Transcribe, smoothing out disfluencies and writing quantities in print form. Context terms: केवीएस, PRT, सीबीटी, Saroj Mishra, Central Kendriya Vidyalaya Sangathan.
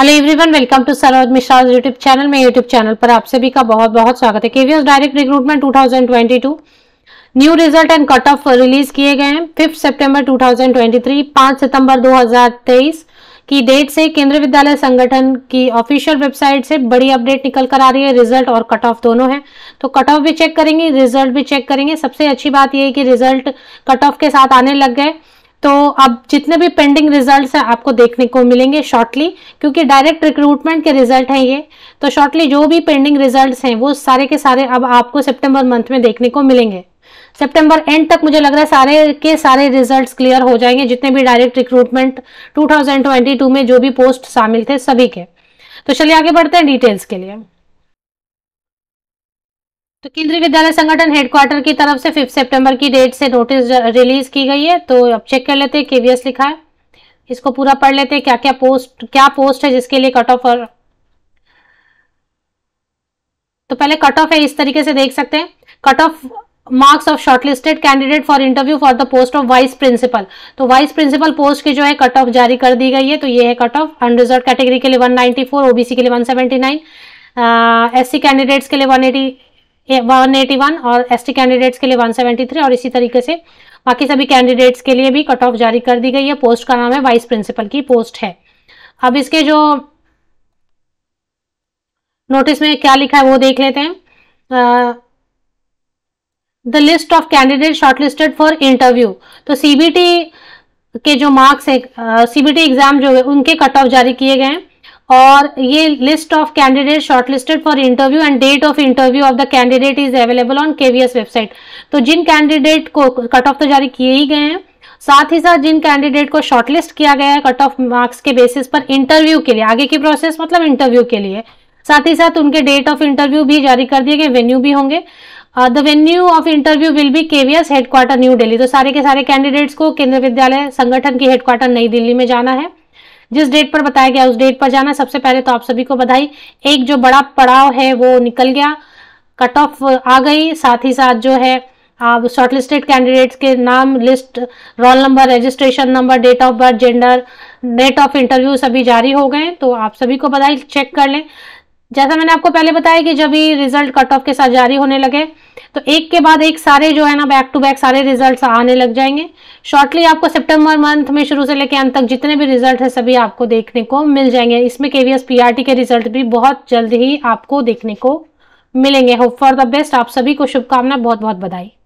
Hello everyone, welcome to Saroj Mishra YouTube channel. में YouTube channel पर आप सभी का बहुत बहुत स्वागत है। केवीएस direct recruitment 2022 new result and cut off release किए गए हैं 5 सितंबर 2023। 5 सितंबर 2023 की डेट से केंद्रीय विद्यालय संगठन की ऑफिशियल वेबसाइट से बड़ी अपडेट निकल कर आ रही है। रिजल्ट और कट ऑफ दोनों है, तो कट ऑफ भी चेक करेंगे, रिजल्ट भी चेक करेंगे। सबसे अच्छी बात यह है कि रिजल्ट कट ऑफ के साथ आने लग गए, तो अब जितने भी पेंडिंग रिजल्ट्स हैं आपको देखने को मिलेंगे शॉर्टली, क्योंकि डायरेक्ट रिक्रूटमेंट के रिजल्ट हैं ये। तो शॉर्टली जो भी पेंडिंग रिजल्ट्स हैं वो सारे के सारे अब आपको सितंबर मंथ में देखने को मिलेंगे। सितंबर एंड तक मुझे लग रहा है सारे के सारे रिजल्ट्स क्लियर हो जाएंगे, जितने भी डायरेक्ट रिक्रूटमेंट 2022 में जो भी पोस्ट शामिल थे सभी के। तो चलिए आगे बढ़ते हैं डिटेल्स के लिए। तो केंद्रीय विद्यालय संगठन हेडक्वार्टर की तरफ से 5 सितंबर की डेट से नोटिस रिलीज की गई है। तो अब चेक कर लेते हैं, केवीएस लिखा है, इसको पूरा पढ़ लेते हैं। क्या पोस्ट है जिसके लिए कट ऑफ। और तो पहले कट ऑफ है, इस तरीके से देख सकते हैं। Cut off marks of shortlisted candidate for interview for the post of vice principal. तो वाइस प्रिंसिपल पोस्ट की जो है कट ऑफ जारी कर दी गई है। तो ये है कट ऑफ। अनरिजर्व कैटेगरी के लिए 194, ओबीसी के लिए 179, एससी कैंडिडेट्स के लिए 181 और एसटी कैंडिडेट्स के लिए 173 और इसी तरीके से बाकी सभी कैंडिडेट्स के लिए भी कट ऑफ जारी कर दी गई है। पोस्ट का नाम है वाइस प्रिंसिपल की पोस्ट है। अब इसके जो नोटिस में क्या लिखा है वो देख लेते हैं। The list of candidate shortlisted for interview. तो सीबीटी के जो मार्क्स है, सीबीटी एग्जाम जो है उनके कट ऑफ जारी किए गए हैं। और ये list of candidate shortlisted for interview and date of interview of the candidate is available on केवीएस website. तो जिन कैंडिडेट को कट ऑफ तो जारी किए ही गए हैं, साथ ही साथ जिन कैंडिडेट को शॉर्टलिस्ट किया गया है कट ऑफ मार्क्स के बेसिस पर इंटरव्यू के लिए, आगे की प्रोसेस मतलब इंटरव्यू के लिए, साथ ही साथ उनके डेट ऑफ इंटरव्यू भी जारी कर दिए गए, वेन्यू भी होंगे। The venue of interview will be केवीएस headquarter new Delhi. तो सारे के सारे कैंडिडेट्स को केंद्रीय विद्यालय संगठन की हेडक्वार्टर नई दिल्ली में जाना है, जिस डेट पर बताया गया उस डेट पर जाना। सबसे पहले तो आप सभी को बधाई, एक जो बड़ा पड़ाव है वो निकल गया, कट ऑफ आ गई, साथ ही साथ जो है आप शॉर्टलिस्टेड कैंडिडेट्स के नाम, list, roll number, registration number, date of birth, gender, date of interview सभी जारी हो गए। तो आप सभी को बधाई, चेक कर लें। जैसा मैंने आपको पहले बताया कि जब ये रिजल्ट कट ऑफ के साथ जारी होने लगे तो एक के बाद एक सारे जो है ना बैक टू बैक सारे रिजल्ट्स आने लग जाएंगे शॉर्टली। आपको सितंबर मंथ में शुरू से लेकर अंत तक जितने भी रिजल्ट है सभी आपको देखने को मिल जाएंगे। इसमें केवीएस पीआरटी के रिजल्ट भी बहुत जल्द ही आपको देखने को मिलेंगे। होप फॉर द बेस्ट, आप सभी को शुभकामनाएं, बहुत बहुत बधाई।